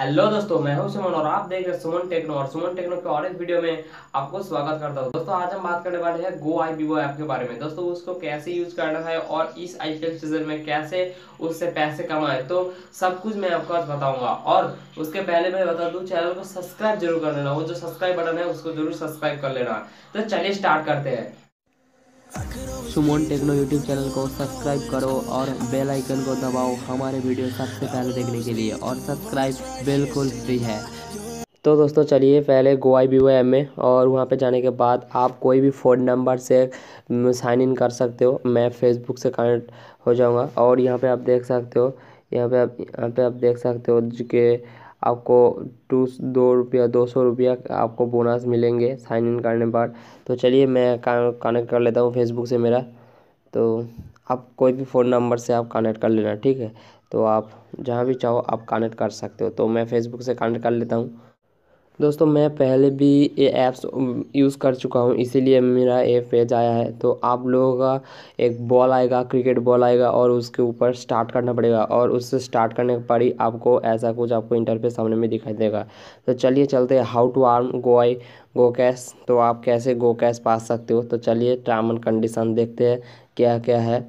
Hello दोस्तों, मैं हूं सुमन और आप देख रहे हैं सुमन टेक्नो। और सुमन टेक्नो के और एक वीडियो में आपको स्वागत करता हूं। दोस्तों आज हम बात करने वाले हैं गोआईबीबो ऐप के बारे में। दोस्तों उसको कैसे यूज करना है और इस आईपीएल सीजन में कैसे उससे पैसे कमाएं, तो सब कुछ मैं आपको आज बताऊंगा। और उसके पहले मैं बता दूं, चैनल को सब्सक्राइब जरूर कर लेना। वो जो सब्सक्राइब बटन है उसको जरूर सब्सक्राइब कर लेना। तो चलिए स्टार्ट करते हैं। सुमन टेक्नो यूट्यूब चैनल को सब्सक्राइब करो और बेल आइकन को दबाओ हमारे वीडियो सबसे पहले देखने के लिए। और सब्सक्राइब बिल्कुल फ्री है। तो दोस्तों चलिए पहले गोआईबीबो ऐप में, और वहाँ पे जाने के बाद आप कोई भी फ़ोन नंबर से साइन इन कर सकते हो। मैं फेसबुक से कनेक्ट हो जाऊँगा और यहाँ पर आप देख सकते हो, यहाँ पर आप देख सकते हो कि आपको 200 रुपया आपको बोनस मिलेंगे साइन इन करने पर। तो चलिए मैं कनेक्ट कर लेता हूँ फेसबुक से मेरा। तो आप कोई भी फ़ोन नंबर से आप कनेक्ट कर लेना, ठीक है। तो आप जहाँ भी चाहो आप कनेक्ट कर सकते हो। तो मैं फेसबुक से कनेक्ट कर लेता हूँ। दोस्तों मैं पहले भी ये ऐप्स यूज़ कर चुका हूँ, इसीलिए मेरा ये पेज आया है। तो आप लोगों का एक बॉल आएगा, क्रिकेट बॉल आएगा, और उसके ऊपर स्टार्ट करना पड़ेगा। और उससे स्टार्ट करने पर ही आपको ऐसा कुछ आपको इंटरफेस सामने में दिखाई देगा। तो चलिए चलते हैं how to earn go cash. तो आप कैसे गो कैश पा सकते हो, तो चलिए टर्म एंड कंडीशन देखते हैं क्या क्या है।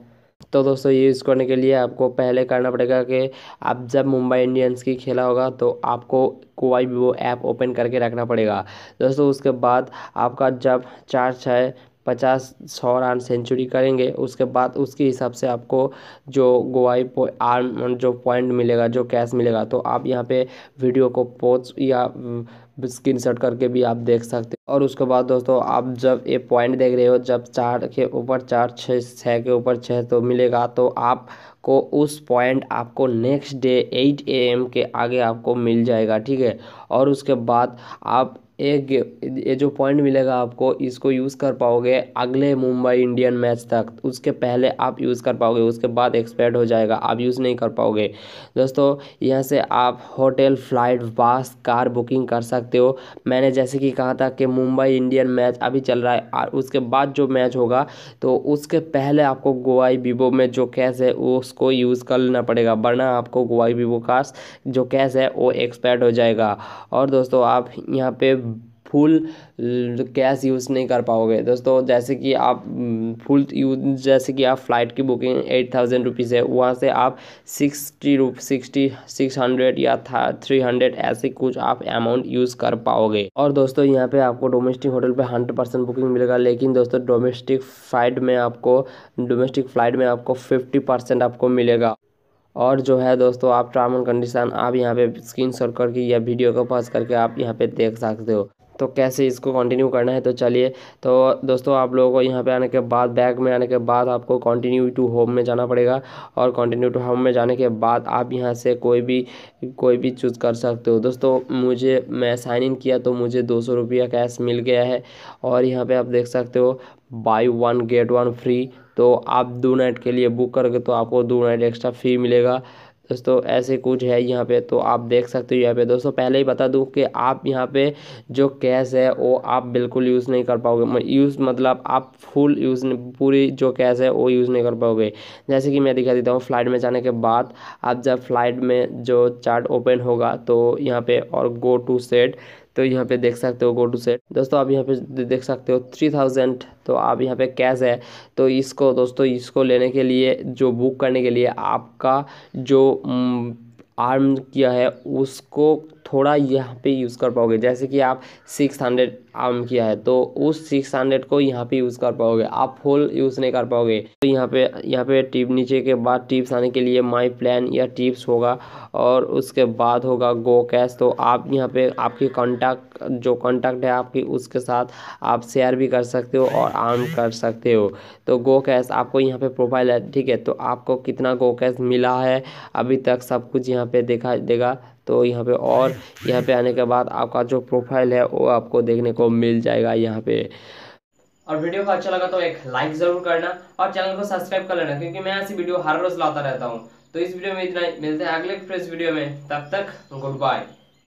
तो दोस्तों ये यूज़ करने के लिए आपको पहले करना पड़ेगा कि आप जब मुंबई इंडियंस की खेला होगा तो आपको गोआईबीबो ऐप ओपन करके रखना पड़ेगा। दोस्तों उसके बाद आपका जब 4-6-50-100 रन सेंचुरी करेंगे, उसके बाद उसके हिसाब से आपको जो गोआईबीबो आर्म जो पॉइंट मिलेगा, जो कैश मिलेगा, तो आप यहाँ पे वीडियो को पोस्ट या स्क्रीनशॉट करके भी आप देख सकते हो। और उसके बाद दोस्तों आप जब ये पॉइंट देख रहे हो, जब 4 के ऊपर 4, 6 के ऊपर 6 तो मिलेगा, तो आपको उस पॉइंट आपको नेक्स्ट डे 8 AM के आगे आपको मिल जाएगा, ठीक है। और उसके बाद आप ये जो पॉइंट मिलेगा आपको, इसको यूज़ कर पाओगे अगले मुंबई इंडियन मैच तक। उसके पहले आप यूज़ कर पाओगे, उसके बाद एक्सपायर्ड हो जाएगा, आप यूज़ नहीं कर पाओगे। दोस्तों यहाँ से आप hotel, flight, bus, car booking कर सकते हो। मैंने जैसे कि कहा था कि मुंबई इंडियन मैच अभी चल रहा है, और उसके बाद जो मैच होगा तो उसके पहले आपको गोआईबीबो में जो कैश है उसको यूज़ कर लेना पड़ेगा, वरना आपको गोआईबीबो का जो कैश है वो एक्सपायर्ड हो जाएगा। और दोस्तों आप यहाँ पर फुल कैश यूज़ नहीं कर पाओगे। दोस्तों जैसे कि आप फुल यूज, जैसे कि आप फ़्लाइट की बुकिंग 8000 रुपीज़ है, वहाँ से आप 600 या 300 ऐसे कुछ आप अमाउंट यूज़ कर पाओगे। और दोस्तों यहाँ पे आपको डोमेस्टिक होटल पे 100% बुकिंग मिलेगा, लेकिन दोस्तों डोमेस्टिक फ्लाइट में आपको 50% आपको मिलेगा। और जो है दोस्तों आप टर्म एंड कंडीशन आप यहाँ पे स्क्रीनशॉट करके या वीडियो को पॉज करके आप यहाँ पे देख सकते हो। तो कैसे इसको कंटिन्यू करना है, तो चलिए। तो दोस्तों आप लोगों को यहाँ पे आने के बाद, बैग में आने के बाद आपको कंटिन्यू टू होम में जाना पड़ेगा। और कंटिन्यू टू होम में जाने के बाद आप यहाँ से कोई भी चूज़ कर सकते हो। दोस्तों मैं साइन इन किया तो मुझे 200 रुपया कैश मिल गया है। और यहाँ पे आप देख सकते हो buy 1 get 1 फ्री, तो आप 2 नाइट के लिए बुक करोगे तो आपको 2 नाइट एक्स्ट्रा फ्री मिलेगा। दोस्तों ऐसे कुछ है यहाँ पे, तो आप देख सकते हो यहाँ पे। दोस्तों पहले ही बता दूँ कि आप यहाँ पे जो कैश है वो आप बिल्कुल यूज़ नहीं कर पाओगे। यूज़ मतलब आप फुल यूज़, पूरी जो कैश है वो यूज़ नहीं कर पाओगे। जैसे कि मैं दिखा देता हूँ, फ्लाइट में जाने के बाद आप जब फ्लाइट में जो चार्ट ओपन होगा तो यहाँ पर और गो टू सेट, तो यहाँ पे देख सकते हो गो टू सेट। दोस्तों आप यहाँ पे देख सकते हो 3000, तो आप यहाँ पे कैश है। तो इसको दोस्तों इसको लेने के लिए, जो बुक करने के लिए आपका जो आर्म किया है उसको थोड़ा यहाँ पे यूज़ कर पाओगे। जैसे कि आप 600 आर्म किया है तो उस 600 को यहाँ पे यूज़ कर पाओगे, आप फुल यूज़ नहीं कर पाओगे। तो यहाँ पे टिप नीचे के बाद टिप्स आने के लिए माय प्लान या टिप्स होगा, और उसके बाद होगा गो कैश। तो आप यहाँ पे आपकी कॉन्टैक्ट, जो कॉन्टैक्ट है आपकी, उसके साथ आप शेयर भी कर सकते हो और आर्म कर सकते हो। तो गो कैश आपको यहाँ पर प्रोफाइल है, ठीक है। तो आपको कितना गो कैश मिला है अभी तक सब कुछ यहाँ पर देखा देगा। तो यहाँ पे और यहाँ पे आने के बाद आपका जो प्रोफाइल है वो आपको देखने को मिल जाएगा यहाँ पे। और वीडियो को अच्छा लगा तो एक लाइक जरूर करना और चैनल को सब्सक्राइब कर लेना, क्योंकि मैं ऐसी वीडियो हर रोज लाता रहता हूँ। तो इस वीडियो में इतना ही, मिलते हैं अगले फ्रेश वीडियो में। तब तक गुड बाय।